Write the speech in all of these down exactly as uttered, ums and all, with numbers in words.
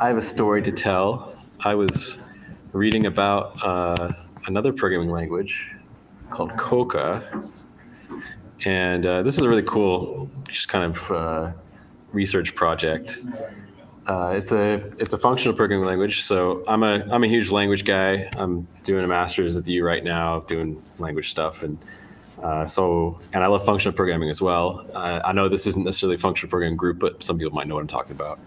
I have a story to tell. I was reading about uh, another programming language called Koka. And uh, this is a really cool, just kind of uh, research project. Uh, it's a it's a functional programming language. So I'm a I'm a huge language guy. I'm doing a master's at the U right now, doing language stuff, and uh, so and I love functional programming as well. Uh, I know this isn't necessarily a functional programming group, but some people might know what I'm talking about.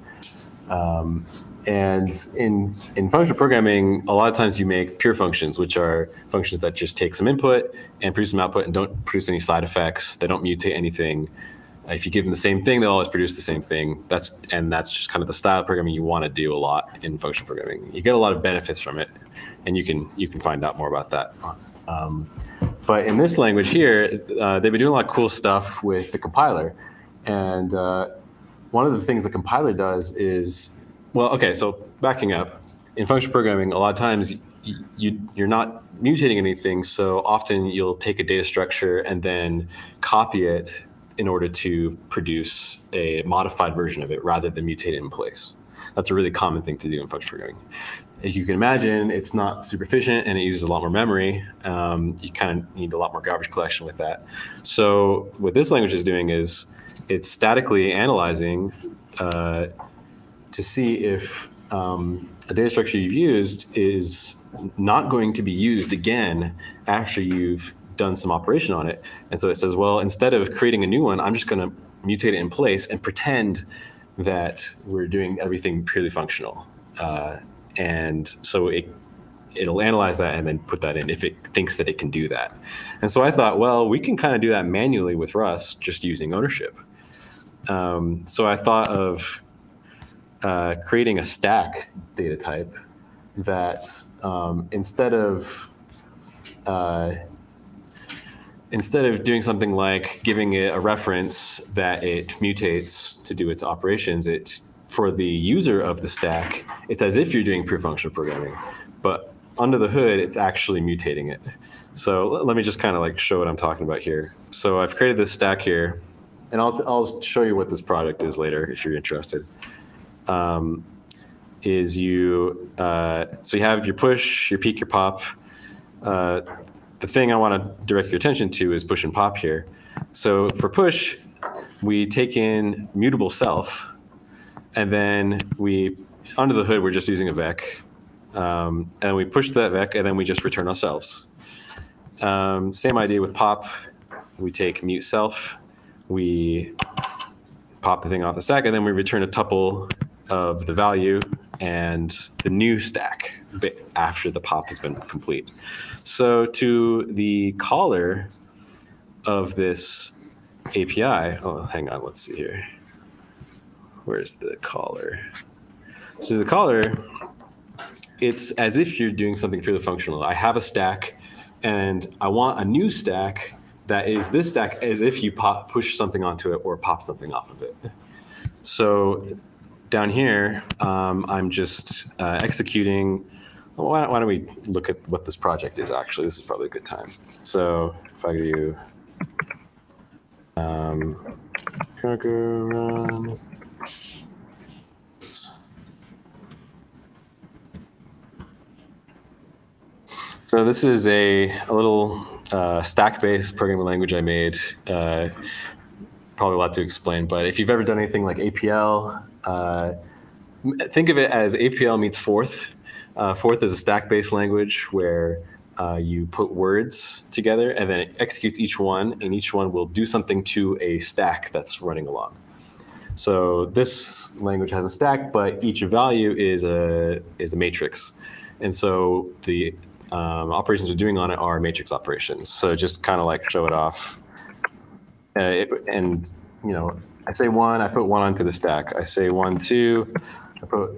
Um, and in in functional programming, a lot of times you make pure functions, which are functions that just take some input and produce some output and don't produce any side effects. They don't mutate anything. If you give them the same thing, they'll always produce the same thing. That's and that's just kind of the style of programming you want to do a lot in functional programming. You get a lot of benefits from it, and you can you can find out more about that. Um, but in this language here, uh, they've been doing a lot of cool stuff with the compiler. And uh, one of the things the compiler does is, well, okay, so backing up, in functional programming, a lot of times you, you you're not mutating anything, so often you'll take a data structure and then copy it in order to produce a modified version of it rather than mutate it in place. That's a really common thing to do in functional programming. As you can imagine, it's not super efficient and it uses a lot more memory. Um, you kind of need a lot more garbage collection with that. So what this language is doing is it's statically analyzing uh, to see if um, a data structure you've used is not going to be used again after you've done some operation on it. And so it says, well, instead of creating a new one, I'm just going to mutate it in place and pretend that we're doing everything purely functional. Uh, and so it, it'll analyze that and then put that in if it thinks that it can do that. And so I thought, well, we can kind of do that manually with Rust just using ownership. Um, so I thought of uh, creating a stack data type that um, instead of uh, Instead of doing something like giving it a reference that it mutates to do its operations, it, for the user of the stack, it's as if you're doing pure functional programming. But under the hood, it's actually mutating it. So let me just kind of like show what I'm talking about here. So I've created this stack here, and I'll, I'll show you what this product is later if you're interested. Um, is you, uh, so you have your push, your peek, your pop. Uh, The thing I want to direct your attention to is push and pop here. So for push, we take in mutable self, and then we, under the hood, we're just using a vec. Um, and we push that vec, and then we just return ourselves. Um, same idea with pop. We take mute self, we pop the thing off the stack, and then we return a tuple of the value and the new stack after the pop has been complete. So to the caller of this A P I, oh, hang on, let's see here. Where's the caller? So the caller, it's as if you're doing something purely functional. I have a stack, and I want a new stack that is this stack as if you pop, push something onto it or pop something off of it. So down here, um, I'm just uh, executing. Well, why, why don't we look at what this project is actually? This is probably a good time. So if I do um, run. So this is a, a little uh, stack-based programming language I made. Uh, probably a lot to explain, but if you've ever done anything like A P L, Uh, think of it as A P L meets Forth. Uh, Forth is a stack-based language where uh, you put words together and then it executes each one, and each one will do something to a stack that's running along. So this language has a stack, but each value is a is a matrix, and so the um, operations we're doing on it are matrix operations. So just kind of like show it off, uh, it, and you know. I say one, I put one onto the stack. I say one, two, I put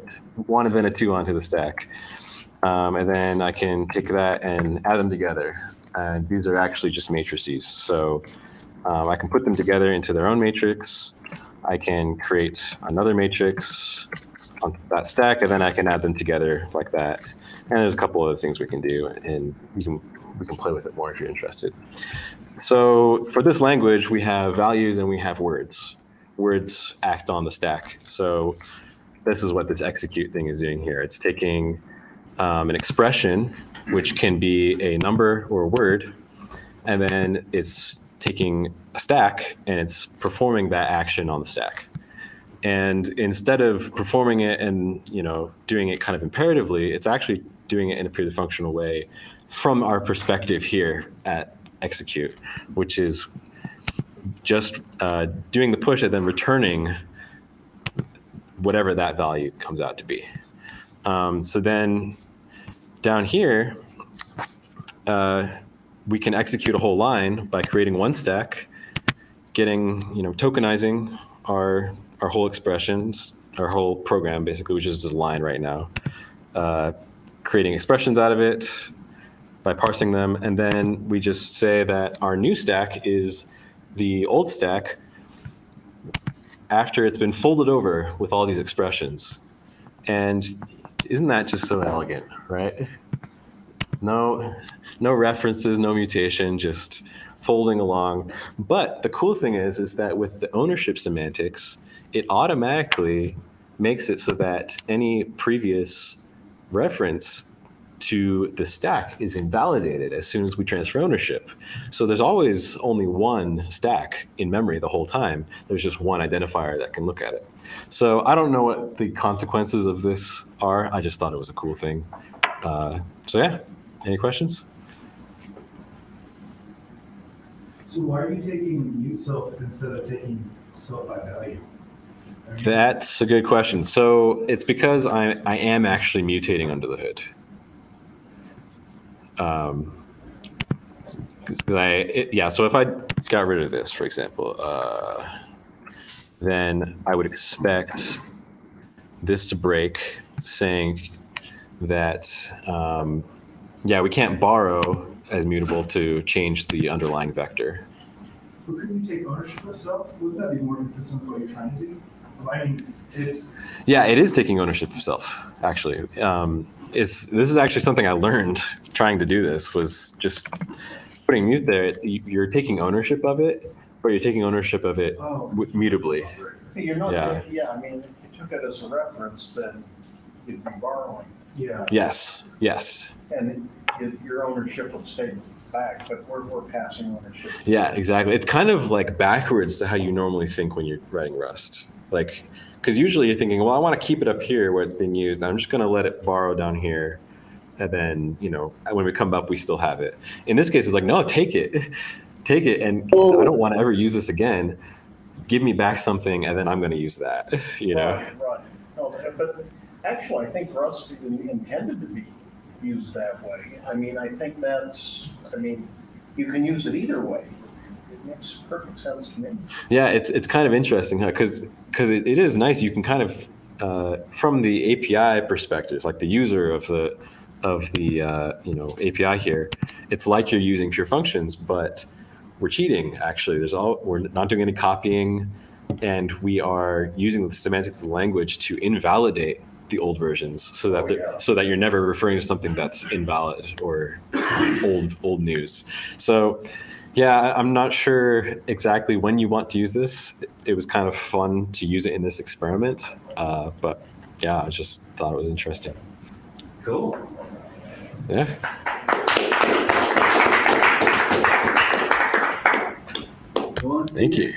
one and then a two onto the stack. Um, and then I can take that and add them together. And these are actually just matrices. So um, I can put them together into their own matrix. I can create another matrix on that stack, and then I can add them together like that. And there's a couple other things we can do, and you can we can play with it more if you're interested. So for this language, we have values and we have words. Words act on the stack. So this is what this execute thing is doing here. It's taking um, an expression, which can be a number or a word, and then it's taking a stack and it's performing that action on the stack. And instead of performing it and, you know, doing it kind of imperatively, it's actually doing it in a purely functional way from our perspective here at execute, which is just uh, doing the push and then returning whatever that value comes out to be. Um, so then down here, uh, we can execute a whole line by creating one stack, getting, you know, tokenizing our our whole expressions, our whole program basically, which is just a line right now, uh, creating expressions out of it by parsing them, and then we just say that our new stack is the old stack after it's been folded over with all these expressions. And isn't that just so elegant, right? No, no references, no mutation, just folding along. But the cool thing is, is that with the ownership semantics, it automatically makes it so that any previous reference to the stack is invalidated as soon as we transfer ownership. So there's always only one stack in memory the whole time. There's just one identifier that can look at it. So I don't know what the consequences of this are. I just thought it was a cool thing. Uh, so yeah, any questions? So why are you taking mute self instead of taking self by value? That's a good question. So it's because I, I am actually mutating under the hood. Um, cause I, it, yeah, so if I got rid of this, for example, uh, then I would expect this to break saying that, um, yeah, we can't borrow as mutable to change the underlying vector. But couldn't you take ownership of self? Wouldn't that be more consistent with what you're trying to do? I mean, it's... Yeah, it is taking ownership of self, actually. Um, it's, this is actually something I learned trying to do this, was just putting mute there. You're taking ownership of it, but you're taking ownership of it oh, mutably. So you're not, yeah. yeah, I mean, if you took it as a reference, then you'd be borrowing. Yeah. Yes, yes. And it, your ownership will stay back, but we're, we're passing ownership. Yeah, exactly. It's kind of like backwards to how you normally think when you're writing Rust. Like, because usually you're thinking, well, I want to keep it up here where it's being used. I'm just going to let it borrow down here. And then, you know, when we come up, we still have it. In this case, it's like, no, take it. Take it. And oh. I don't want to ever use this again. Give me back something, and then I'm going to use that, you know? Right, right. No, but actually, I think Rust intended to be used that way. I mean, I think that's, I mean, you can use it either way. It makes perfect sense to me. Yeah, it's, it's kind of interesting, huh? Because Because it, it is nice, you can kind of, uh, from the A P I perspective, like the user of the of the uh, you know A P I here, it's like you're using pure functions, but we're cheating actually. There's all we're not doing any copying, and we are using the semantics of the language to invalidate the old versions, so that oh, yeah. so that you're never referring to something that's invalid or old old news. So. Yeah, I'm not sure exactly when you want to use this. It was kind of fun to use it in this experiment, uh, but yeah, I just thought it was interesting. Cool. Yeah. Thank you.